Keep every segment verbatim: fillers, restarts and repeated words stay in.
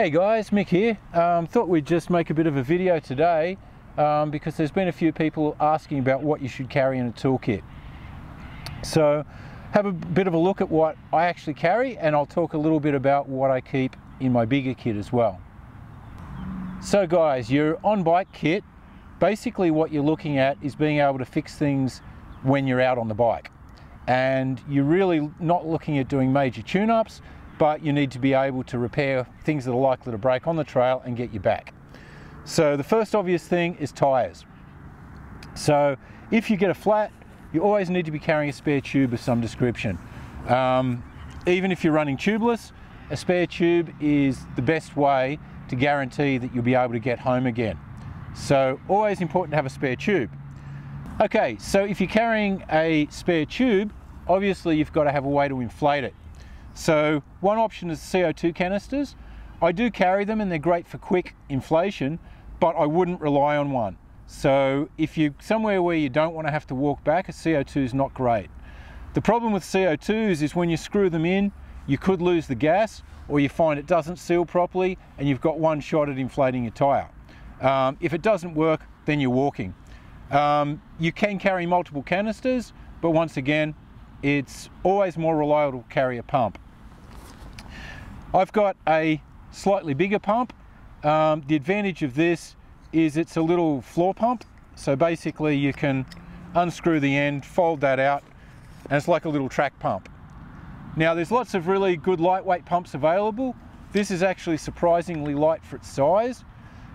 Hey guys, Mick here. Um, thought we'd just make a bit of a video today um, because there's been a few people asking about what you should carry in a toolkit. So have a bit of a look at what I actually carry, and I'll talk a little bit about what I keep in my bigger kit as well. So guys, your on-bike kit, basically what you're looking at is being able to fix things when you're out on the bike. And you're really not looking at doing major tune-ups, but you need to be able to repair things that are likely to break on the trail and get you back. So the first obvious thing is tyres. So if you get a flat, you always need to be carrying a spare tube of some description. Um, even if you're running tubeless, a spare tube is the best way to guarantee that you'll be able to get home again. So always important to have a spare tube. Okay, so if you're carrying a spare tube, obviously you've got to have a way to inflate it. So one option is C O two canisters. I do carry them and they're great for quick inflation, but I wouldn't rely on one. So if you're somewhere where you don't want to have to walk back, a C O two is not great. The problem with C O twos is when you screw them in, you could lose the gas, or you find it doesn't seal properly and you've got one shot at inflating your tyre. Um, if it doesn't work, then you're walking. Um, you can carry multiple canisters, but once again, it's always more reliable to carry a pump. I've got a slightly bigger pump. Um, the advantage of this is it's a little floor pump. So basically you can unscrew the end, fold that out, and it's like a little track pump. Now there's lots of really good lightweight pumps available. This is actually surprisingly light for its size.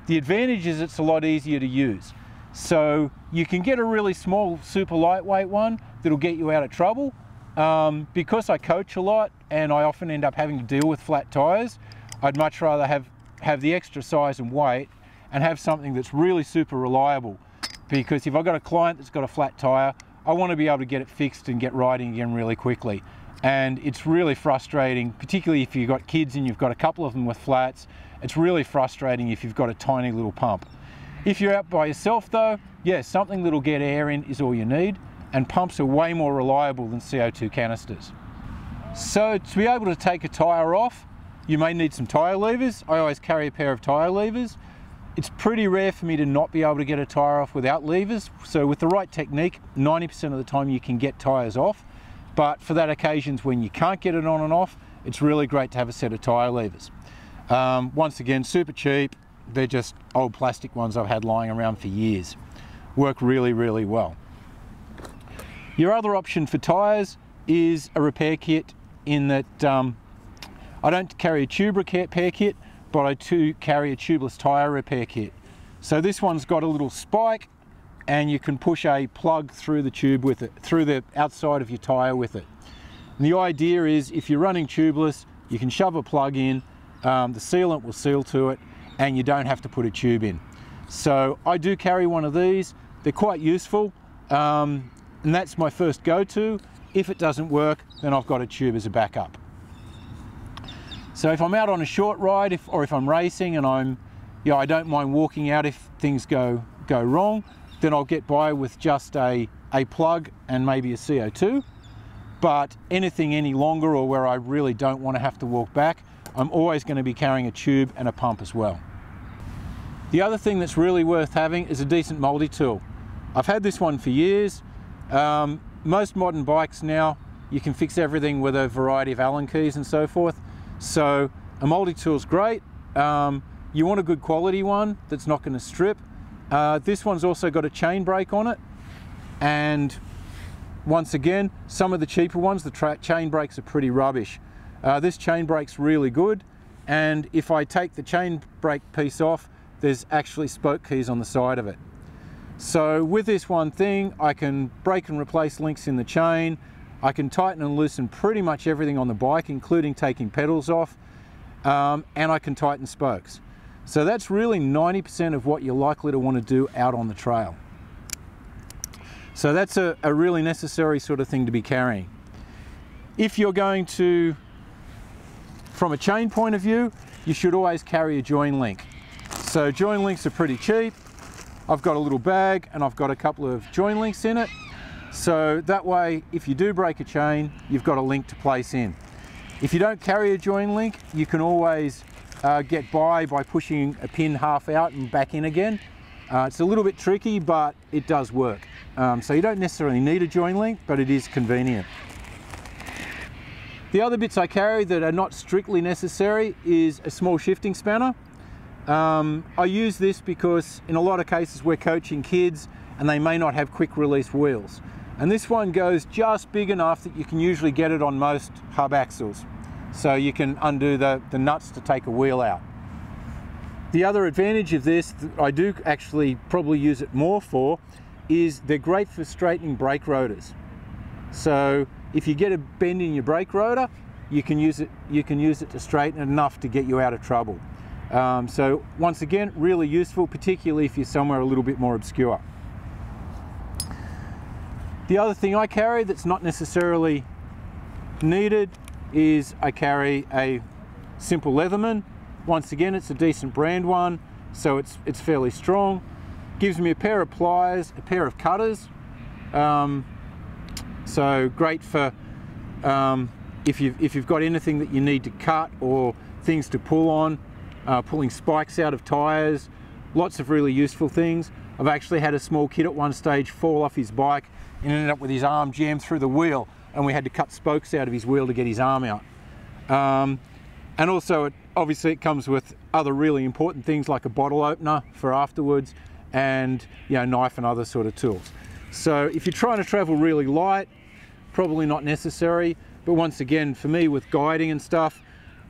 The advantage is it's a lot easier to use. So you can get a really small, super lightweight one that'll get you out of trouble. Um, because I coach a lot and I often end up having to deal with flat tires, I'd much rather have, have the extra size and weight and have something that's really super reliable. Because if I've got a client that's got a flat tire, I want to be able to get it fixed and get riding again really quickly. And it's really frustrating, particularly if you've got kids and you've got a couple of them with flats. It's really frustrating if you've got a tiny little pump. If you're out by yourself though, yeah, something that'll get air in is all you need, and pumps are way more reliable than C O two canisters. So to be able to take a tyre off, you may need some tyre levers. I always carry a pair of tyre levers. It's pretty rare for me to not be able to get a tyre off without levers. So with the right technique, ninety percent of the time you can get tyres off, but for that occasions when you can't get it on and off, it's really great to have a set of tyre levers. Um, once again, super cheap. They're just old plastic ones I've had lying around for years. Work really, really well. Your other option for tyres is a repair kit, in that um, I don't carry a tube repair kit, but I do carry a tubeless tyre repair kit. So this one's got a little spike and you can push a plug through the tube with it, through the outside of your tyre with it. And the idea is if you're running tubeless, you can shove a plug in, um, the sealant will seal to it, and you don't have to put a tube in. So I do carry one of these. They're quite useful, um, and that's my first go-to. If it doesn't work, then I've got a tube as a backup. So if I'm out on a short ride, if, or if I'm racing and I'm, yeah, you know, I don't mind walking out if things go go wrong, then I'll get by with just a, a plug and maybe a C O two. But anything any longer, or where I really don't want to have to walk back, I'm always going to be carrying a tube and a pump as well. The other thing that's really worth having is a decent multi-tool. I've had this one for years. Um, most modern bikes now, you can fix everything with a variety of Allen keys and so forth. So a multi-tool's great. Um, you want a good quality one that's not going to strip. Uh, this one's also got a chain brake on it. And once again, some of the cheaper ones, the tra chain brakes are pretty rubbish. Uh, this chain brake's really good, and if I take the chain brake piece off, there's actually spoke keys on the side of it. So with this one thing, I can break and replace links in the chain, I can tighten and loosen pretty much everything on the bike, including taking pedals off, um, and I can tighten spokes. So that's really ninety percent of what you're likely to want to do out on the trail. So that's a, a really necessary sort of thing to be carrying. If you're going to From a chain point of view, you should always carry a join link. So join links are pretty cheap. I've got a little bag and I've got a couple of join links in it. So that way, if you do break a chain, you've got a link to place in. If you don't carry a join link, you can always uh, get by by pushing a pin half out and back in again. Uh, it's a little bit tricky, but it does work. Um, so you don't necessarily need a join link, but it is convenient. The other bits I carry that are not strictly necessary is a small shifting spanner. Um, I use this because in a lot of cases we're coaching kids and they may not have quick release wheels. And this one goes just big enough that you can usually get it on most hub axles. So you can undo the, the nuts to take a wheel out. The other advantage of this, that I do actually probably use it more for, is they're great for straightening brake rotors. So if you get a bend in your brake rotor, you can use it, you can use it to straighten enough to get you out of trouble. Um, so once again, really useful, particularly if you're somewhere a little bit more obscure. The other thing I carry that's not necessarily needed is I carry a simple Leatherman. Once again, it's a decent brand one, so it's, it's fairly strong. Gives me a pair of pliers, a pair of cutters. Um, so great for um, if, you've, if you've got anything that you need to cut or things to pull on, uh, pulling spikes out of tires, lots of really useful things. I've actually had a small kid at one stage fall off his bike and ended up with his arm jammed through the wheel, and we had to cut spokes out of his wheel to get his arm out. Um, and also, it, obviously it comes with other really important things like a bottle opener for afterwards and, you know, knife and other sort of tools. So if you're trying to travel really light, probably not necessary, but once again, for me with guiding and stuff,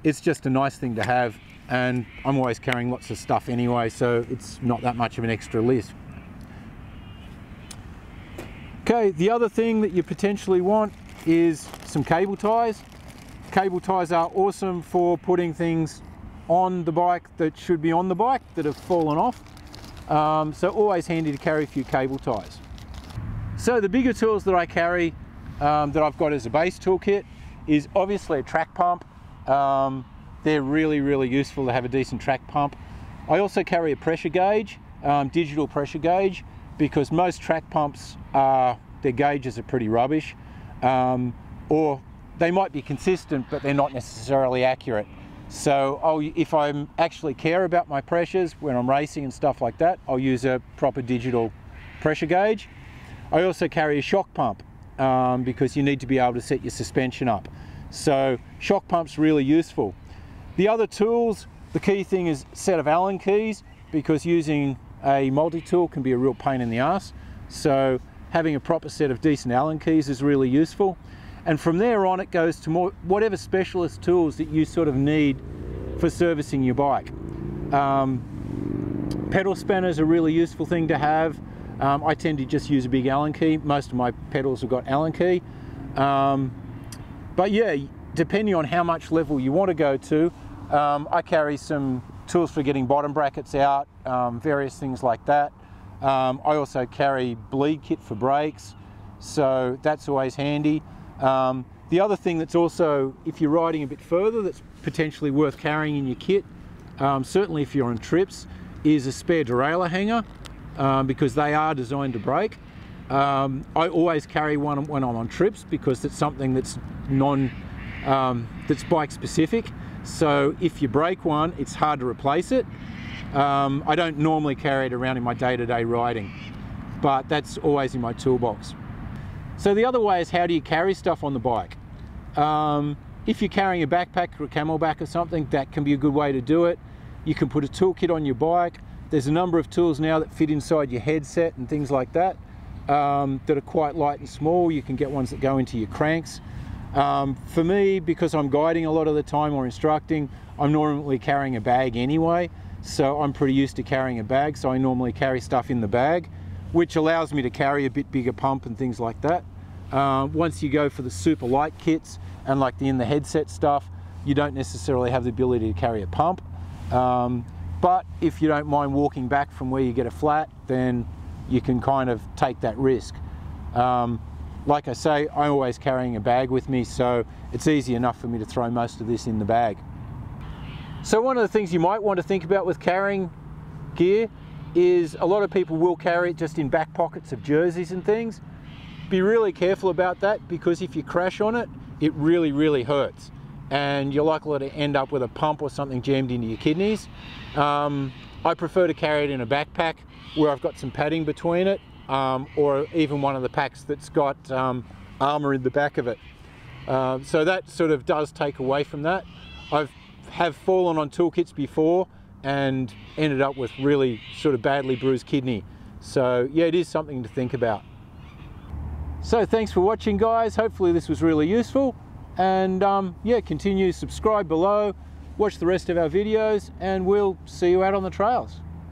it's just a nice thing to have, and I'm always carrying lots of stuff anyway, so it's not that much of an extra list. Okay, the other thing that you potentially want is some cable ties. Cable ties are awesome for putting things on the bike that should be on the bike that have fallen off. Um, so always handy to carry a few cable ties. So the bigger tools that I carry um, that I've got as a base toolkit is obviously a track pump. Um, They're really, really useful to have a decent track pump. I also carry a pressure gauge, um, digital pressure gauge, because most track pumps, are, their gauges are pretty rubbish. Um, or they might be consistent, but they're not necessarily accurate. So I'll, if I actually care about my pressures when I'm racing and stuff like that, I'll use a proper digital pressure gauge. I also carry a shock pump um, because you need to be able to set your suspension up. So shock pump's really useful. The other tools, the key thing is a set of Allen keys, because using a multi-tool can be a real pain in the ass. So having a proper set of decent Allen keys is really useful. And from there on, it goes to more whatever specialist tools that you sort of need for servicing your bike. Um, pedal spanners are a really useful thing to have. Um, I tend to just use a big Allen key. Most of my pedals have got Allen key. Um, but yeah, depending on how much level you want to go to, Um, I carry some tools for getting bottom brackets out, um, various things like that. Um, I also carry bleed kit for brakes, so that's always handy. Um, the other thing that's also, if you're riding a bit further, that's potentially worth carrying in your kit, um, certainly if you're on trips, is a spare derailleur hanger, um, because they are designed to brake. Um, I always carry one when I'm on trips because it's something that's non, um, that's bike specific. So if you break one, it's hard to replace it. Um, I don't normally carry it around in my day-to-day riding, but that's always in my toolbox. So the other way is, how do you carry stuff on the bike? Um, if you're carrying a backpack or a camelback or something, that can be a good way to do it. You can put a toolkit on your bike. There's a number of tools now that fit inside your headset and things like that, um, that are quite light and small. You can get ones that go into your cranks. Um, for me, because I'm guiding a lot of the time or instructing, I'm normally carrying a bag anyway, so I'm pretty used to carrying a bag, so I normally carry stuff in the bag, which allows me to carry a bit bigger pump and things like that. Um, once you go for the super light kits and like the in the headset stuff, you don't necessarily have the ability to carry a pump, um, but if you don't mind walking back from where you get a flat, then you can kind of take that risk. Um, Like I say, I'm always carrying a bag with me, so it's easy enough for me to throw most of this in the bag. So one of the things you might want to think about with carrying gear is, a lot of people will carry it just in back pockets of jerseys and things. Be really careful about that, because if you crash on it, it really, really hurts. and you're likely to end up with a pump or something jammed into your kidneys. Um, I prefer to carry it in a backpack where I've got some padding between it, um, or even one of the packs that's got um, armor in the back of it. Uh, so that sort of does take away from that. I've have fallen on toolkits before and ended up with really sort of badly bruised kidney. So yeah, it is something to think about. So thanks for watching, guys. Hopefully this was really useful, and um, yeah, continue, subscribe below, watch the rest of our videos, and we'll see you out on the trails.